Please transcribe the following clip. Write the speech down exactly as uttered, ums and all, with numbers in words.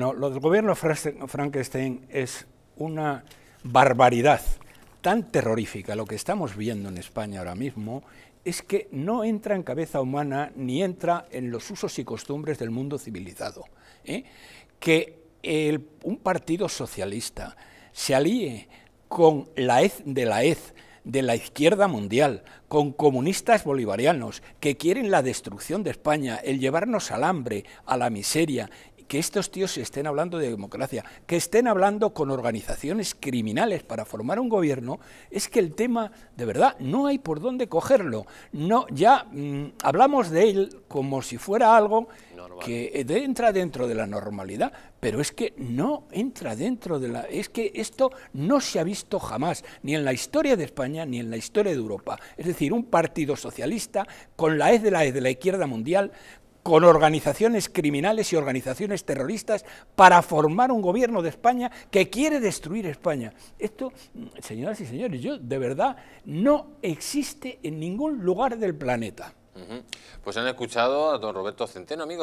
No, lo del gobierno Frankenstein es una barbaridad tan terrorífica. Lo que estamos viendo en España ahora mismo es que no entra en cabeza humana ni entra en los usos y costumbres del mundo civilizado. ¿eh? Que el, un partido socialista se alíe con la E Z de la E Z, de la izquierda mundial, con comunistas bolivarianos que quieren la destrucción de España, el llevarnos al hambre, a la miseria, que estos tíos estén hablando de democracia, que estén hablando con organizaciones criminales para formar un gobierno, es que el tema, de verdad, no hay por dónde cogerlo. No, ya mmm, hablamos de él como si fuera algo normal, que entra dentro de la normalidad, pero es que no entra dentro de la... Es que esto no se ha visto jamás, ni en la historia de España, ni en la historia de Europa. Es decir, un partido socialista con la E Z de la E Z de la izquierda mundial, con organizaciones criminales y organizaciones terroristas para formar un gobierno de España que quiere destruir España. Esto, señoras y señores, yo de verdad no existe en ningún lugar del planeta. Uh-huh. Pues han escuchado a don Roberto Centeno, amigos.